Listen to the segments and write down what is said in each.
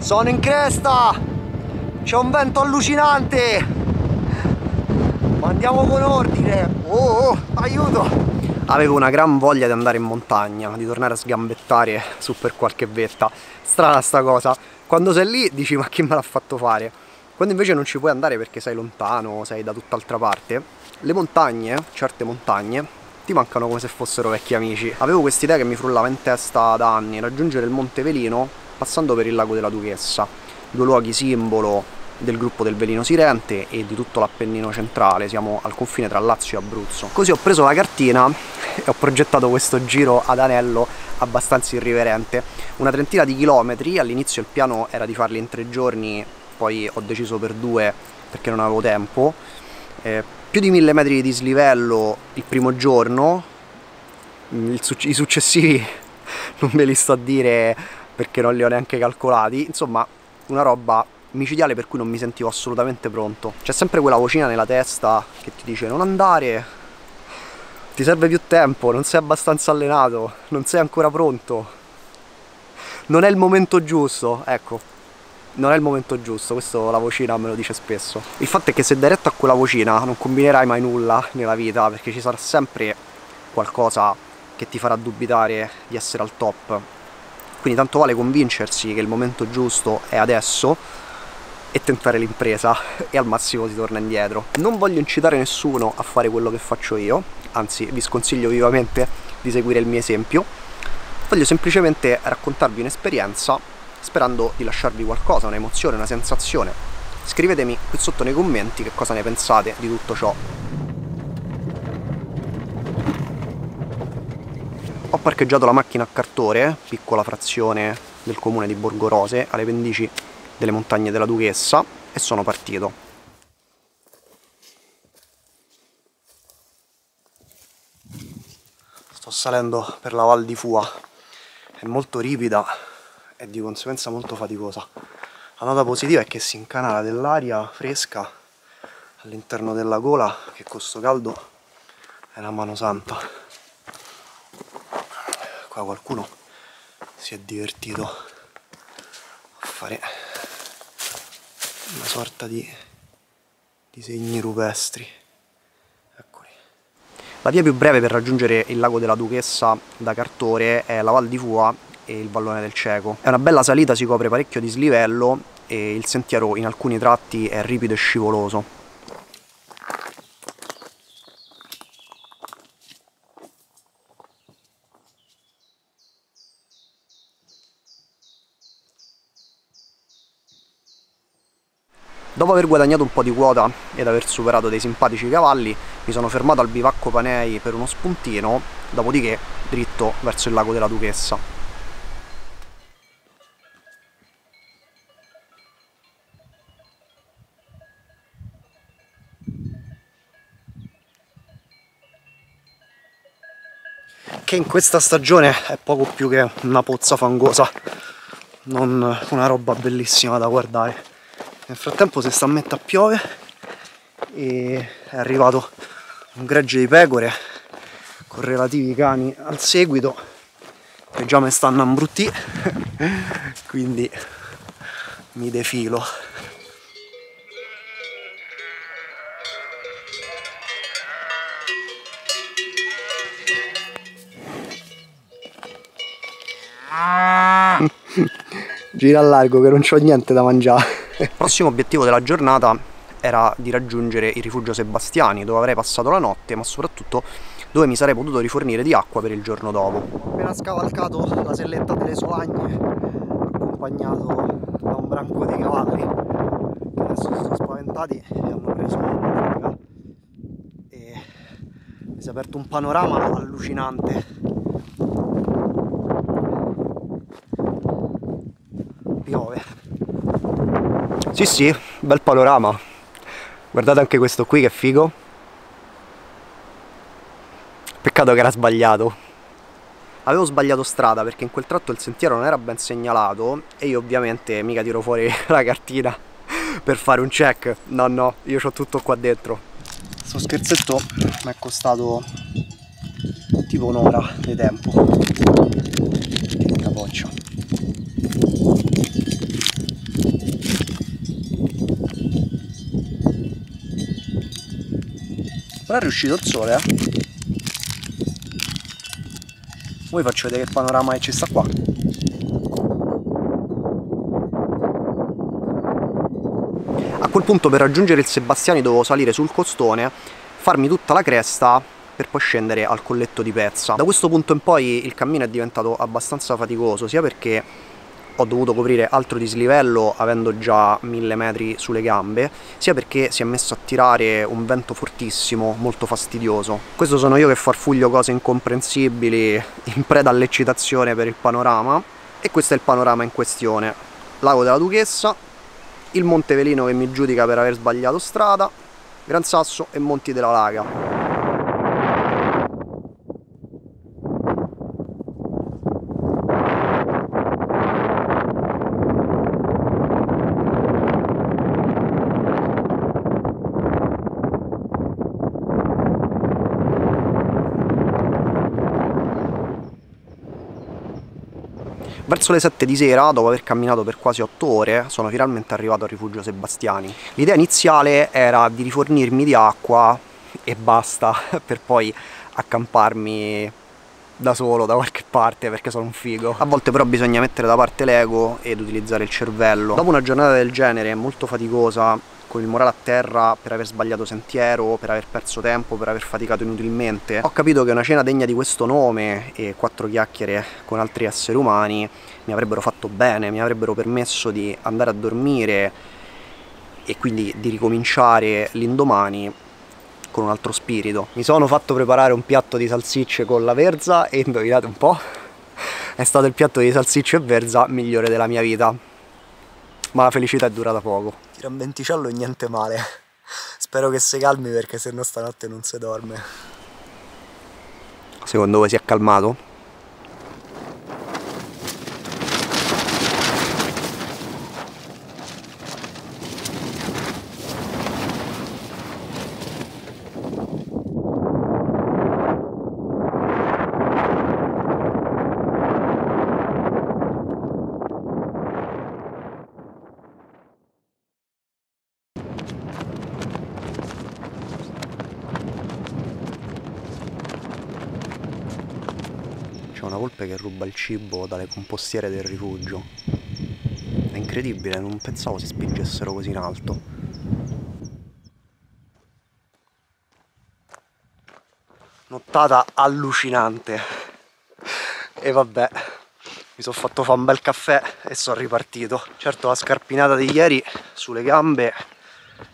Sono in cresta, c'è un vento allucinante, ma andiamo con ordine. Aiuto! Avevo una gran voglia di andare in montagna, di tornare a sgambettare su per qualche vetta. Strana sta cosa, quando sei lì dici ma chi me l'ha fatto fare, quando invece non ci puoi andare perché sei lontano, sei da tutt'altra parte. Le montagne, certe montagne, ti mancano come se fossero vecchi amici. Avevo quest'idea che mi frullava in testa da anni: raggiungere il Monte Velino passando per il Lago della Duchessa, due luoghi simbolo del gruppo del Velino Sirente e di tutto l'Appennino centrale. Siamo al confine tra Lazio e Abruzzo. Così ho preso la cartina e ho progettato questo giro ad anello abbastanza irriverente, una trentina di chilometri. All'inizio il piano era di farli in 3 giorni, poi ho deciso per 2 perché non avevo tempo. Più di 1000 metri di dislivello il primo giorno, i successivi non ve li sto a dire perché non li ho neanche calcolati. Insomma, una roba micidiale per cui non mi sentivo assolutamente pronto. C'è sempre quella vocina nella testa che ti dice non andare, ti serve più tempo, non sei abbastanza allenato, non sei ancora pronto, non è il momento giusto. Ecco, non è il momento giusto, questo la vocina me lo dice spesso. Il fatto è che se dai retta a quella vocina non combinerai mai nulla nella vita, perché ci sarà sempre qualcosa che ti farà dubitare di essere al top. Quindi tanto vale convincersi che il momento giusto è adesso e tentare l'impresa, e al massimo si torna indietro. Non voglio incitare nessuno a fare quello che faccio io, anzi vi sconsiglio vivamente di seguire il mio esempio. Voglio semplicemente raccontarvi un'esperienza, sperando di lasciarvi qualcosa, un'emozione, una sensazione. Scrivetemi qui sotto nei commenti che cosa ne pensate di tutto ciò. Ho parcheggiato la macchina a Cartore, piccola frazione del comune di Borgorose, alle pendici delle montagne della Duchessa, e sono partito. Sto salendo per la Val di Fua, è molto ripida e di conseguenza molto faticosa. La nota positiva è che si incanala dell'aria fresca all'interno della gola, che con sto caldo è una mano santa. Qua qualcuno si è divertito a fare una sorta di disegni rupestri. Eccoli. La via più breve per raggiungere il Lago della Duchessa da Cartore è la Val di Fua e il Vallone del Cieco. È una bella salita, si copre parecchio dislivello e il sentiero in alcuni tratti è ripido e scivoloso. Dopo aver guadagnato un po' di quota ed aver superato dei simpatici cavalli, mi sono fermato al Bivacco Panei per uno spuntino, dopodiché dritto verso il Lago della Duchessa. Che in questa stagione è poco più che una pozza fangosa, non una roba bellissima da guardare. Nel frattempo si sta a mettere a piove e è arrivato un gregge di pecore con relativi cani al seguito che già mi stanno a imbruttì, quindi mi defilo. Gira a largo che non c'ho niente da mangiare. Il prossimo obiettivo della giornata era di raggiungere il rifugio Sebastiani, dove avrei passato la notte, ma soprattutto dove mi sarei potuto rifornire di acqua per il giorno dopo. Ho appena scavalcato la Selletta delle Solagne, accompagnato da un branco di cavalli che adesso si sono spaventati e hanno preso una fuga, e mi si è aperto un panorama allucinante. Piove. Sì sì, bel panorama. Guardate anche questo qui, che figo. Peccato che era sbagliato. Avevo sbagliato strada perché in quel tratto il sentiero non era ben segnalato e io ovviamente mica tiro fuori la cartina per fare un check. No no, io c'ho tutto qua dentro. Questo scherzetto mi è costato tipo un'ora di tempo. Che capoccia. Però è riuscito il sole, eh. Voi faccio vedere il panorama che ci sta qua. A quel punto per raggiungere il Sebastiani dovevo salire sul costone, farmi tutta la cresta per poi scendere al colletto di Pezza. Da questo punto in poi il cammino è diventato abbastanza faticoso, sia perché ho dovuto coprire altro dislivello avendo già 1000 metri sulle gambe, sia perché si è messo a tirare un vento fortissimo, molto fastidioso. Questo sono io che farfuglio cose incomprensibili in preda all'eccitazione per il panorama, e questo è il panorama in questione. Lago della Duchessa, il Monte Velino che mi giudica per aver sbagliato strada, Gran Sasso e Monti della Laga. Verso le 7 di sera, dopo aver camminato per quasi 8 ore, sono finalmente arrivato al rifugio Sebastiani. L'idea iniziale era di rifornirmi di acqua e basta, per poi accamparmi da solo da qualche parte, perché sono un figo. A volte però bisogna mettere da parte l'ego ed utilizzare il cervello. Dopo una giornata del genere, molto faticosa, con il morale a terra per aver sbagliato sentiero, per aver perso tempo, per aver faticato inutilmente, ho capito che una cena degna di questo nome e 4 chiacchiere con altri esseri umani mi avrebbero fatto bene, mi avrebbero permesso di andare a dormire e quindi di ricominciare l'indomani con un altro spirito. Mi sono fatto preparare un piatto di salsicce con la verza e indovinate un po', è stato il piatto di salsicce e verza migliore della mia vita. Ma la felicità è durata poco. Tira un venticello e niente male. Spero che si calmi, perché se no stanotte non si dorme. Secondo voi si è calmato? Che ruba il cibo dalle compostiere del rifugio. È incredibile, non pensavo si spingessero così in alto. Nottata allucinante. E vabbè, mi sono fatto fare un bel caffè e sono ripartito. Certo, la scarpinata di ieri sulle gambe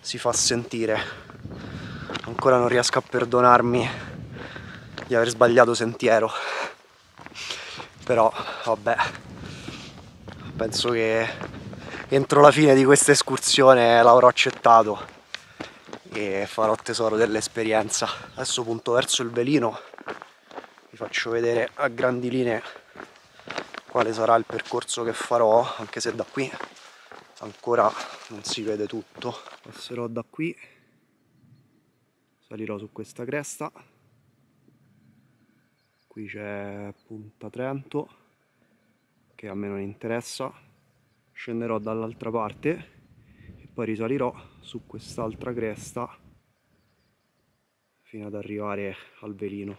si fa sentire. Ancora non riesco a perdonarmi di aver sbagliato sentiero. Però vabbè, penso che entro la fine di questa escursione l'avrò accettato e farò tesoro dell'esperienza. Adesso punto verso il Velino, vi faccio vedere a grandi linee quale sarà il percorso che farò, anche se da qui ancora non si vede tutto. Passerò da qui, salirò su questa cresta. Qui c'è Punta Trento, che a me non interessa, scenderò dall'altra parte e poi risalirò su quest'altra cresta fino ad arrivare al Velino.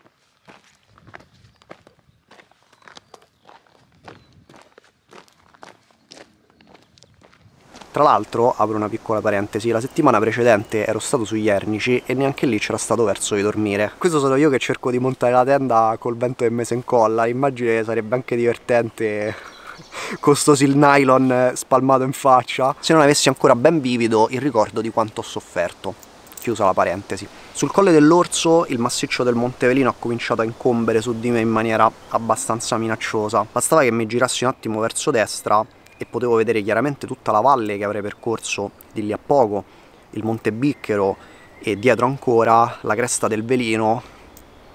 Tra l'altro, apro una piccola parentesi, la settimana precedente ero stato sugli Ernici e neanche lì c'era stato verso di dormire. Questo sono io che cerco di montare la tenda col vento che me si incolla. L'immagine sarebbe anche divertente con sto sil nylon spalmato in faccia, se non avessi ancora ben vivido il ricordo di quanto ho sofferto. Chiusa la parentesi. Sul Colle dell'Orso il massiccio del Monte Velino ha cominciato a incombere su di me in maniera abbastanza minacciosa. Bastava che mi girassi un attimo verso destra e potevo vedere chiaramente tutta la valle che avrei percorso di lì a poco, il Monte Bicchero e dietro ancora la cresta del Velino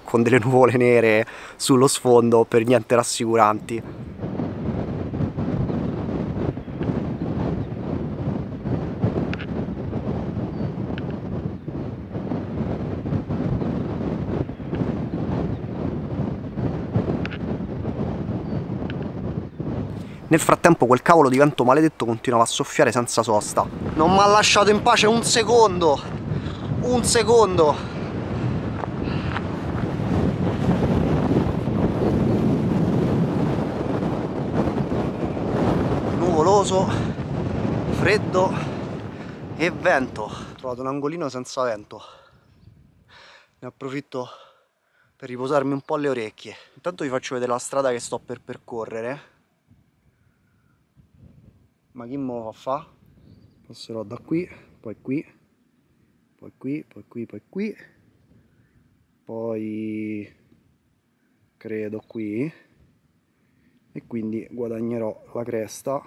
con delle nuvole nere sullo sfondo per niente rassicuranti. Nel frattempo quel cavolo di vento maledetto continuava a soffiare senza sosta. Non mi ha lasciato in pace un secondo! nuvoloso, freddo e vento. Ho trovato un angolino senza vento, ne approfitto per riposarmi un po' le orecchie. Intanto vi faccio vedere la strada che sto per percorrere. Ma chi me lo fa? Passerò da qui, poi qui, poi qui, poi qui, poi qui, poi credo qui, e quindi guadagnerò la cresta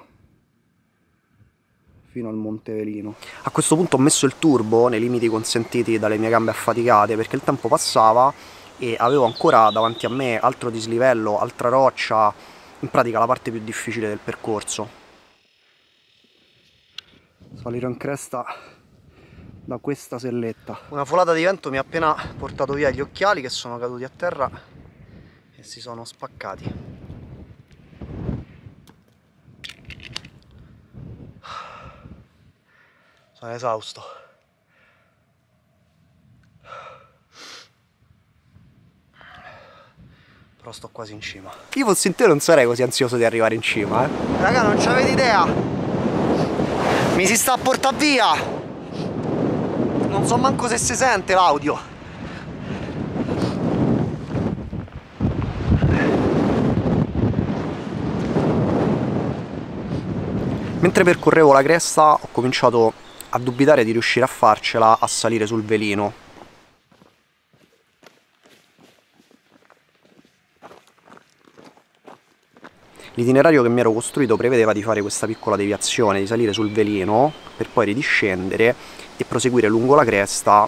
fino al Monte Velino. A questo punto ho messo il turbo nei limiti consentiti dalle mie gambe affaticate, perché il tempo passava e avevo ancora davanti a me altro dislivello, altra roccia, in pratica la parte più difficile del percorso. Salirò in cresta da questa selletta. Una folata di vento mi ha appena portato via gli occhiali, che sono caduti a terra e si sono spaccati. Sono esausto. Però sto quasi in cima. Io fossi in te non sarei così ansioso di arrivare in cima, eh. Raga, non c'avete idea. Mi si sta a portare via. Non so manco se si sente l'audio. Mentre percorrevo la cresta ho cominciato a dubitare di riuscire a farcela a salire sul velino. L'itinerario che mi ero costruito prevedeva di fare questa piccola deviazione, di salire sul velino per poi ridiscendere e proseguire lungo la cresta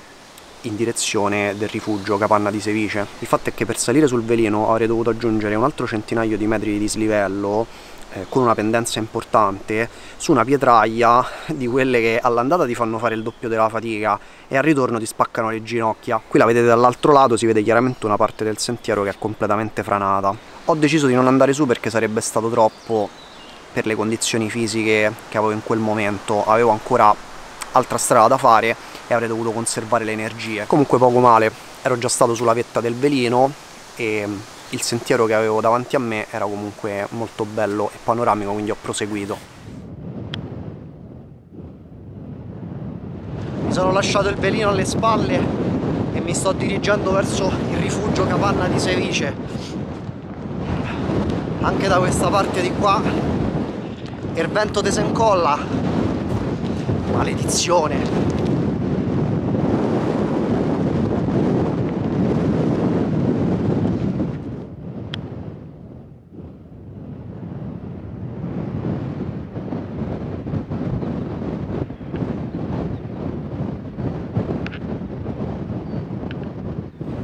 in direzione del rifugio Capanna di Sevice. Il fatto è che per salire sul velino avrei dovuto aggiungere un altro centinaio di metri di dislivello con una pendenza importante su una pietraia di quelle che all'andata ti fanno fare il doppio della fatica e al ritorno ti spaccano le ginocchia. Qui la vedete dall'altro lato, si vede chiaramente una parte del sentiero che è completamente franata. Ho deciso di non andare su perché sarebbe stato troppo per le condizioni fisiche che avevo in quel momento, avevo ancora altra strada da fare e avrei dovuto conservare le energie. Comunque poco male, ero già stato sulla vetta del velino e il sentiero che avevo davanti a me era comunque molto bello e panoramico, quindi ho proseguito. Mi sono lasciato il velino alle spalle e mi sto dirigendo verso il rifugio Capanna di Sevice. Anche da questa parte di qua il vento ti si incolla. Maledizione!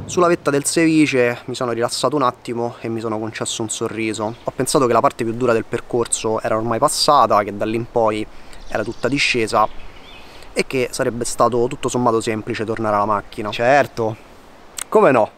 Sulla vetta del Sevice mi sono rilassato un attimo e mi sono concesso un sorriso. Ho pensato che la parte più dura del percorso era ormai passata, che dall'in poi era tutta discesa e che sarebbe stato tutto sommato semplice tornare alla macchina. Certo, come no?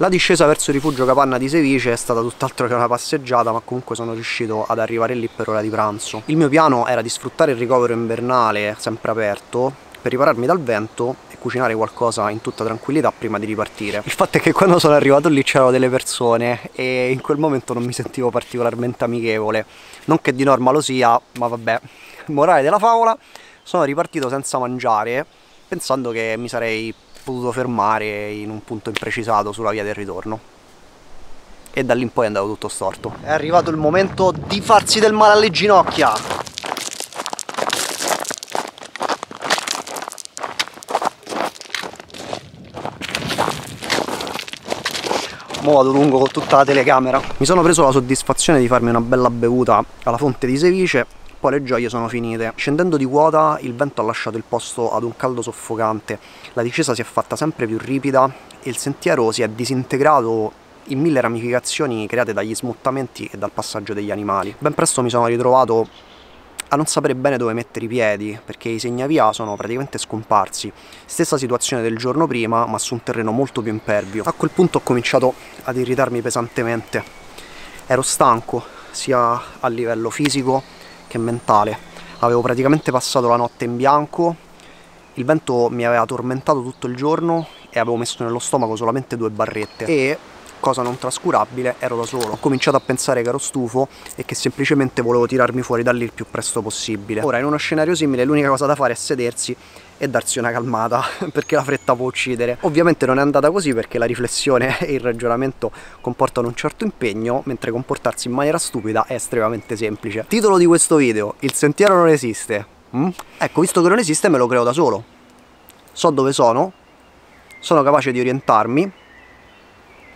La discesa verso il rifugio Capanna di Sevice è stata tutt'altro che una passeggiata, ma comunque sono riuscito ad arrivare lì per ora di pranzo. Il mio piano era di sfruttare il ricovero invernale, sempre aperto, per ripararmi dal vento e cucinare qualcosa in tutta tranquillità prima di ripartire. Il fatto è che quando sono arrivato lì c'erano delle persone e in quel momento non mi sentivo particolarmente amichevole. Non che di norma lo sia, ma vabbè. Morale della favola, sono ripartito senza mangiare, pensando che mi sarei potuto fermare in un punto imprecisato sulla via del ritorno, e da lì in poi è andato tutto storto. È arrivato il momento di farsi del male alle ginocchia. Mo vado lungo con tutta la telecamera. Mi sono preso la soddisfazione di farmi una bella bevuta alla fonte di Sevice. Poi le gioie sono finite. Scendendo di quota il vento ha lasciato il posto ad un caldo soffocante, la discesa si è fatta sempre più ripida e il sentiero si è disintegrato in mille ramificazioni create dagli smottamenti e dal passaggio degli animali. Ben presto mi sono ritrovato a non sapere bene dove mettere i piedi, perché i segnavia sono praticamente scomparsi. Stessa situazione del giorno prima, ma su un terreno molto più impervio. A quel punto ho cominciato ad irritarmi pesantemente. Ero stanco, sia a livello fisico che mentale. Avevo praticamente passato la notte in bianco, il vento mi aveva tormentato tutto il giorno e avevo messo nello stomaco solamente 2 barrette e, cosa non trascurabile, ero da solo. Ho cominciato a pensare che ero stufo e che semplicemente volevo tirarmi fuori da lì il più presto possibile. Ora, in uno scenario simile, l'unica cosa da fare è sedersi e darsi una calmata, perché la fretta può uccidere. Ovviamente non è andata così, perché la riflessione e il ragionamento comportano un certo impegno, mentre comportarsi in maniera stupida è estremamente semplice. Titolo di questo video: il sentiero non esiste. Ecco, visto che non esiste me lo creo da solo. So dove sono capace di orientarmi.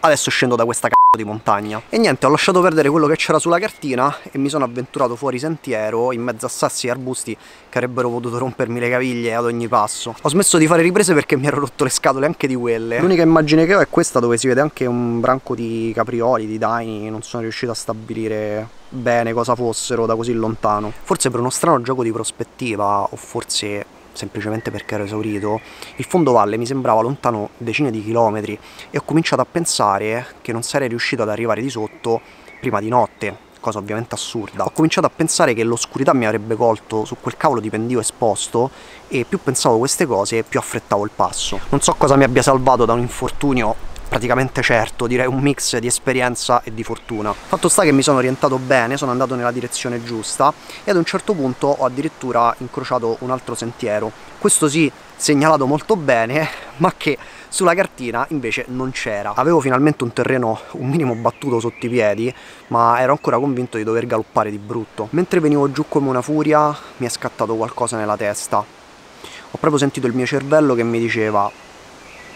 Adesso scendo da questa c***o di montagna. E niente, ho lasciato perdere quello che c'era sulla cartina e mi sono avventurato fuori sentiero, in mezzo a sassi e arbusti che avrebbero potuto rompermi le caviglie ad ogni passo. Ho smesso di fare riprese perché mi ero rotto le scatole anche di quelle. L'unica immagine che ho è questa, dove si vede anche un branco di caprioli, di daini. Non sono riuscito a stabilire bene cosa fossero da così lontano. Forse per uno strano gioco di prospettiva, o forse semplicemente perché ero esaurito, il fondovalle mi sembrava lontano decine di chilometri e ho cominciato a pensare che non sarei riuscito ad arrivare di sotto prima di notte, cosa ovviamente assurda. Ho cominciato a pensare che l'oscurità mi avrebbe colto su quel cavolo di pendio esposto e più pensavo queste cose più affrettavo il passo. Non so cosa mi abbia salvato da un infortunio praticamente certo, direi un mix di esperienza e di fortuna. Fatto sta che mi sono orientato bene, sono andato nella direzione giusta e ad un certo punto ho addirittura incrociato un altro sentiero, questo sì segnalato molto bene, ma che sulla cartina invece non c'era. Avevo finalmente un terreno un minimo battuto sotto i piedi, ma ero ancora convinto di dover galoppare di brutto. Mentre venivo giù come una furia mi è scattato qualcosa nella testa. Ho proprio sentito il mio cervello che mi diceva: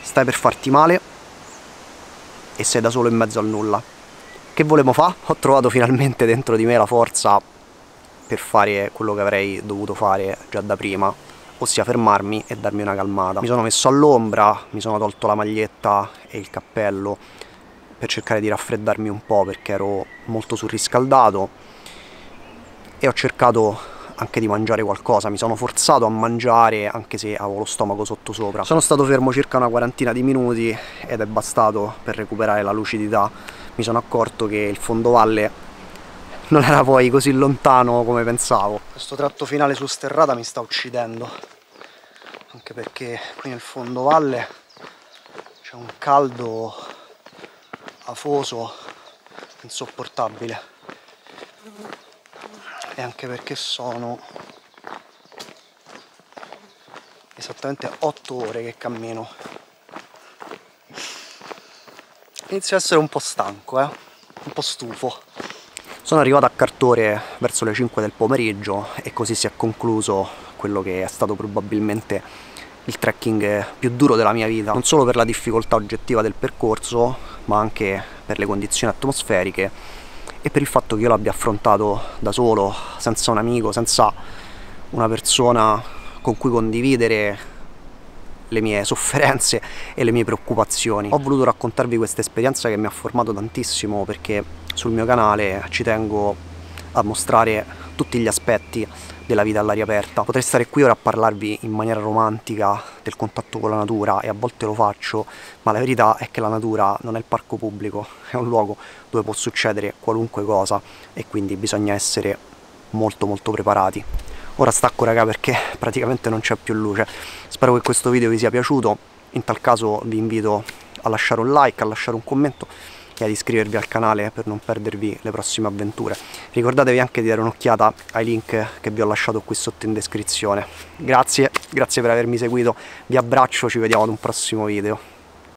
stai per farti male e sei da solo in mezzo al nulla. Che volevo fare? Ho trovato finalmente dentro di me la forza per fare quello che avrei dovuto fare già da prima, ossia fermarmi e darmi una calmata. Mi sono messo all'ombra, mi sono tolto la maglietta e il cappello per cercare di raffreddarmi un po' perché ero molto surriscaldato e ho cercato anche di mangiare qualcosa. Mi sono forzato a mangiare anche se avevo lo stomaco sottosopra. Sono stato fermo circa una quarantina di minuti ed è bastato per recuperare la lucidità. Mi sono accorto che il fondovalle non era poi così lontano come pensavo. Questo tratto finale su sterrata mi sta uccidendo, anche perché qui nel fondovalle c'è un caldo afoso insopportabile. E anche perché sono esattamente 8 ore che cammino. Inizio a essere un po' stanco, un po' stufo. Sono arrivato a Cartore verso le 5 del pomeriggio e così si è concluso quello che è stato probabilmente il trekking più duro della mia vita, non solo per la difficoltà oggettiva del percorso, ma anche per le condizioni atmosferiche e per il fatto che io l'abbia affrontato da solo, senza un amico, senza una persona con cui condividere le mie sofferenze e le mie preoccupazioni. Ho voluto raccontarvi questa esperienza che mi ha formato tantissimo, perché sul mio canale ci tengo a mostrare tutti gli aspetti della vita all'aria aperta. Potrei stare qui ora a parlarvi in maniera romantica del contatto con la natura, e a volte lo faccio, ma la verità è che la natura non è il parco pubblico, è un luogo dove può succedere qualunque cosa e quindi bisogna essere molto preparati. Ora stacco raga, perché praticamente non c'è più luce. Spero che questo video vi sia piaciuto, in tal caso vi invito a lasciare un like, a lasciare un commento e ad iscrivervi al canale per non perdervi le prossime avventure. Ricordatevi anche di dare un'occhiata ai link che vi ho lasciato qui sotto in descrizione. Grazie per avermi seguito, vi abbraccio, ci vediamo ad un prossimo video.